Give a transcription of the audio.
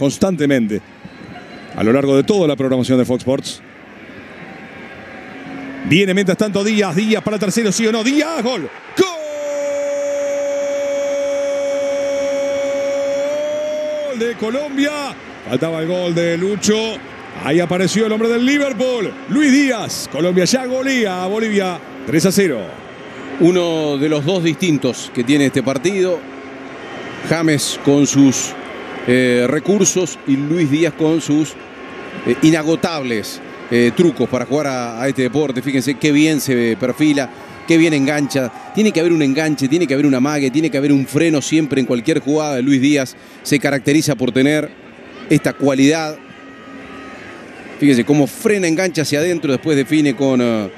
constantemente a lo largo de toda la programación de Fox Sports. Viene mientras tanto Díaz, Díaz para tercero, sí o no, Díaz, gol. ¡Gol de Colombia! Faltaba el gol de Lucho. Ahí apareció el hombre del Liverpool, Luis Díaz. Colombia ya golea a Bolivia 3-0. Uno de los dos distintos que tiene este partido. James con sus recursos y Luis Díaz con sus inagotables trucos para jugar a este deporte. Fíjense qué bien se perfila, qué bien engancha. Tiene que haber un enganche, tiene que haber un amague, tiene que haber un freno siempre en cualquier jugada. Luis Díaz se caracteriza por tener esta cualidad. Fíjense cómo frena, engancha hacia adentro, después define con